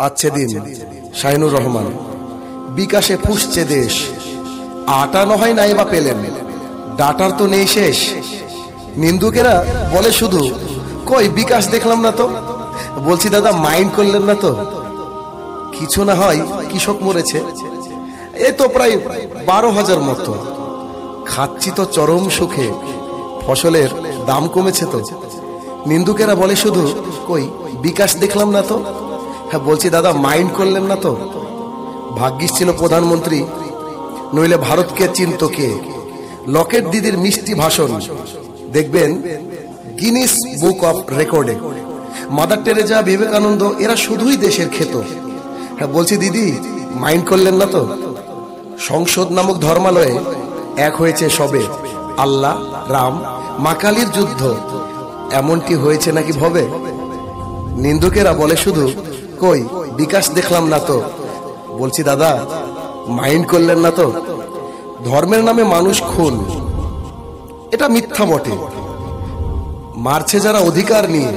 आच्छे दिन शाहिनुर रहमान विकाशे फुसছে देश आटा नय नाई बा पेलेन डाटार तो नेই शेष निंदुकेरा बोले शुधु कोई विकाश देखलाम ना तो बोलছি दादा माइंड करलेन ना तो किछु ना हय कृषक मरेছে ए तो प्राय 12,000 मतो खाচ্ছি तो चरम सुखे फसलेर दाम कमेছে तो निंदुकेरा बोले शुधु कोई विकाश देखलाम ना तो हाँ बोलছি दादा माइंड करलेन ना तो भाग्यिस छिलो प्रधानमंत्री नইলে भारत के चिंतो के लकेट दीदीर मिष्टि भाषण देखबेन गिनीस बुक अफ रेकर्डे मदार टेरेजा विवेकानंद एरा शुधुई देशेर खेत हाँ बोलছি दीदी माइंड करलेन ना तो संसद नामक धर्मालये एक होयेछे सबे आल्ला राम मा कालीर युद्ध एमनटी होयेछे नाकि भवे निंदुकेरा बोले शुधु कोई विकाश देखलाम ना तो बोलছি दादा माइंड करलेन ना तो धर्मेर नामे मानुष खून एटा मिथ्या बटे मारছে যারা অধিকার নিয়ে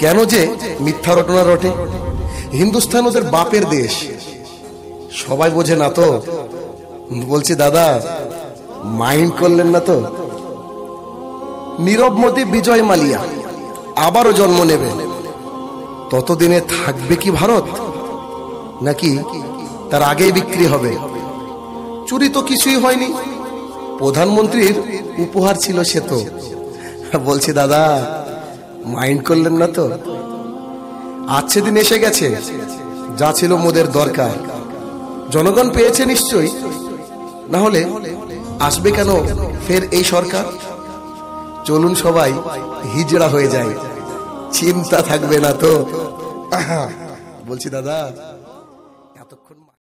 কেন যে মিথ্যা রটনা রটে हिंदुस्तान ওদের বাপের দেশ সবাই বোঝে না তো বলছি দাদা মাইন্ড করলেন না তো নীরব মোদি বিজয় মালিয়া আবারও জন্ম নেবে ততদিনে থাকবে কি ভারত নাকি তার আগেই বিক্রি হবে চুরি তো কিছুই হয়নি প্রধানমন্ত্রীর উপহার ছিল সে তো বলছি দাদা মাইন্ড করলেন না তো আজকে দিন এসে গেছে যা ছিল মোদের দরকার জনগণ পেয়েছে নিশ্চয়ই না হলে আসবে কেন ফের এই সরকার চলুন সবাই হিজড়া হয়ে যায় चिंता थकबे ना तो बोलছি দাদা।